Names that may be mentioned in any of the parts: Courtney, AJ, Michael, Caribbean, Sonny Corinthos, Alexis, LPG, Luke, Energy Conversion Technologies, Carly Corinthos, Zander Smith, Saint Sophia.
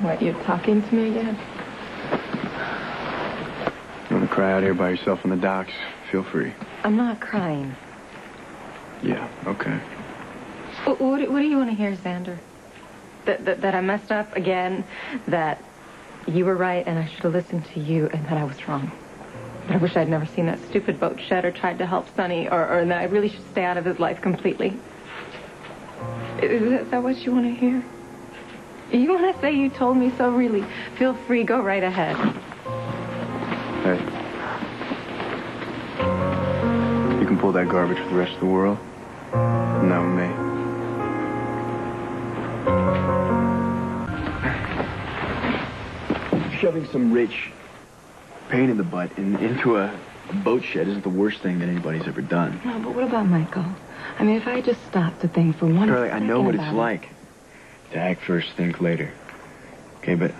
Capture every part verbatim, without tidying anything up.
What, you're talking to me again? You want to cry out here by yourself on the docks? Feel free. I'm not crying. Yeah, okay. What, what, what do you want to hear, Zander? That, that, that I messed up again, that you were right and I should have listened to you and that I was wrong. But I wish I'd never seen that stupid boat shed or tried to help Sonny, or, or that I really should stay out of his life completely. Is that, is that what you want to hear? You want to say you told me so, really? Feel free, go right ahead. Hey. You can pull that garbage for the rest of the world. Not with me. Shoving some rich pain in the butt in, into a, a boat shed isn't the worst thing that anybody's ever done. No, but what about Michael? I mean, if I just stopped to think for one... Carly, I know what it's like to act first, think later. Okay, but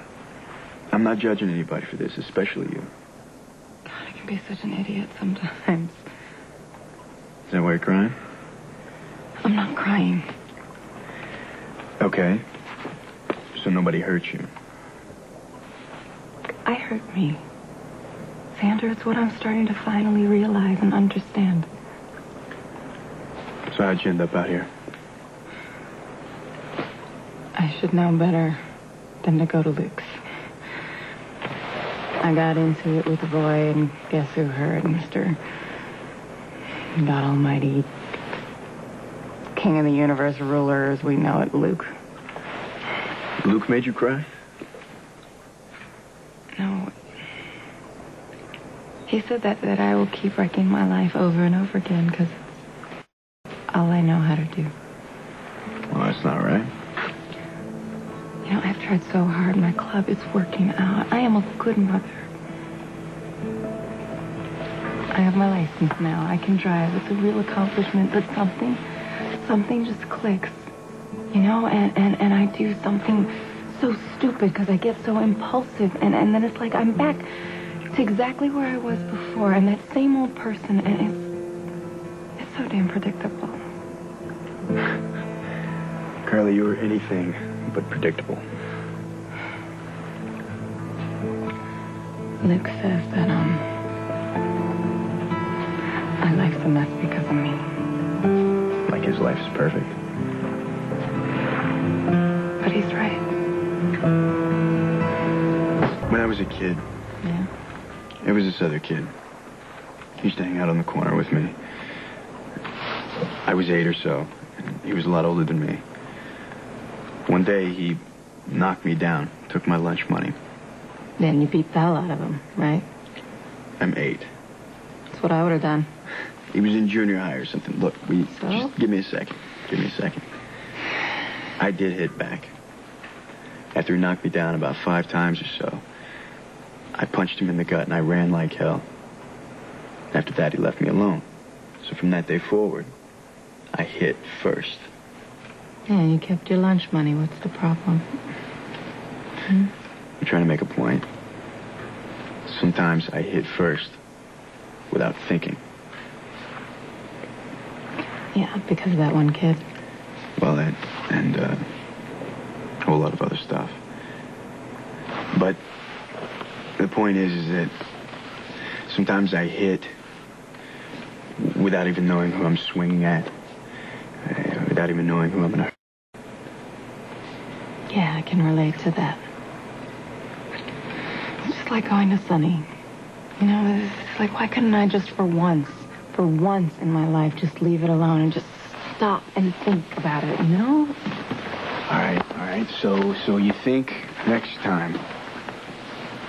I'm not judging anybody for this, especially you. God, I can be such an idiot sometimes. Is that why you're crying? I'm not crying. Okay. So nobody hurt you. I hurt me. Zander, it's what I'm starting to finally realize and understand. So how'd you end up out here? I should know better than to go to Luke's. I got into it with a boy, and guess who heard? Mister God Almighty, King of the Universe, ruler as we know it, Luke. Luke made you cry? No. He said that, that I will keep wrecking my life over and over again because it's all I know how to do. Well, that's not right. You know, I've tried so hard. My club is working out. I am a good mother. I have my license now. I can drive. It's a real accomplishment, but something, something just clicks. You know, and, and, and I do something so stupid because I get so impulsive, and, and then it's like I'm back... It's exactly where I was before, and that same old person, and it's, it's so damn predictable. Carly, you were anything but predictable. Luke says that, um, my life's a mess because of me. Like his life's perfect. But he's right. When I was a kid... Yeah. It was this other kid. He used to hang out on the corner with me. I was eight or so, and he was a lot older than me. One day, he knocked me down, took my lunch money. Then you beat the hell out of him, right? I'm eight. That's what I would have done. He was in junior high or something. Look, we... So? Just give me a second. Give me a second. I did hit back. After he knocked me down about five times or so, I punched him in the gut, and I ran like hell. After that, he left me alone. So from that day forward, I hit first. Yeah, you kept your lunch money. What's the problem? Hmm? I'm trying to make a point. Sometimes I hit first without thinking. Yeah, because of that one kid. Well, that and uh, a whole lot of other stuff. But... the point is, is that sometimes I hit without even knowing who I'm swinging at, uh, without even knowing who I'm gonna hurt. Yeah, I can relate to that. It's just like going to Sonny. You know, it's like, why couldn't I just for once, for once in my life, just leave it alone and just stop and think about it, you know? All right, all right, so, so you think next time...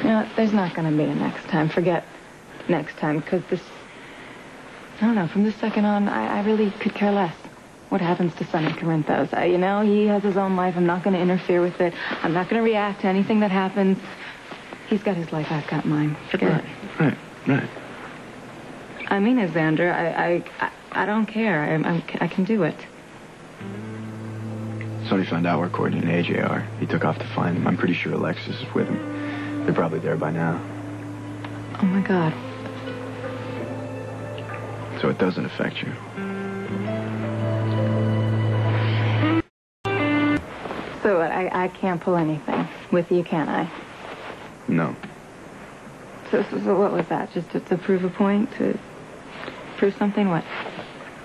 No, there's not going to be a next time. Forget next time, because this... I don't know, from this second on, I, I really could care less what happens to Sonny Corinthos. I, you know, he has his own life. I'm not going to interfere with it. I'm not going to react to anything that happens. He's got his life, I've got mine. Forget right, it. Right, right. I mean it, Zander. I, I, I, I don't care. I, I'm, I can do it. Sonny found out where Courtney and A J are. He took off to find them. I'm pretty sure Alexis is with him. They're probably there by now. Oh, my God. So it doesn't affect you. So what, I I, I can't pull anything with you, can I? No. So, so, so what was that? Just to, to prove a point? To prove something? What?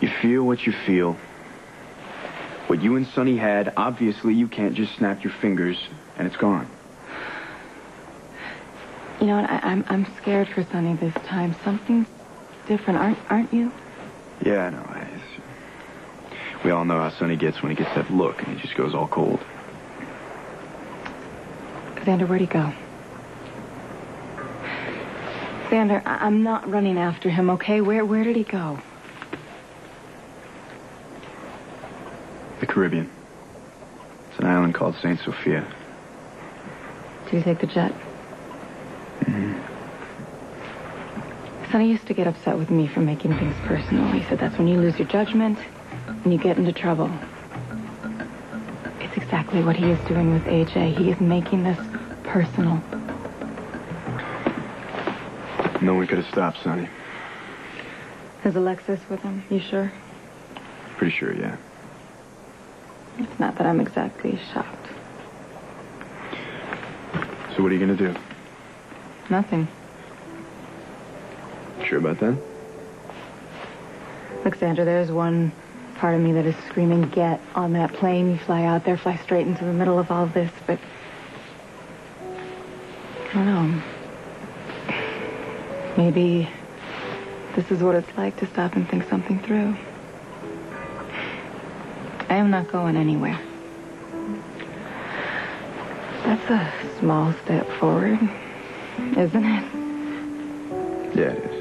You feel what you feel. What you and Sonny had, obviously you can't just snap your fingers and it's gone. You know what? I, I'm, I'm scared for Sonny this time. Something's different, aren't, aren't you? Yeah, I know. I, we all know how Sonny gets when he gets that look and he just goes all cold. Zander, where'd he go? Zander, I, I'm not running after him, okay? Where, where did he go? The Caribbean. It's an island called Saint Sophia. Did you take the jet? Mm-hmm. Sonny used to get upset with me for making things personal. He said that's when you lose your judgment and you get into trouble. It's exactly what he is doing with A J. He is making this personal. No one could have stopped Sonny. Is Alexis with him? You sure? Pretty sure, yeah. It's not that I'm exactly shocked. So what are you going to do? Nothing. Sure about that? Look, Zander, there's one part of me that is screaming, get on that plane, you fly out there, fly straight into the middle of all this, but... I don't know. Maybe this is what it's like to stop and think something through. I am not going anywhere. That's a small step forward, isn't it? Yeah, it is.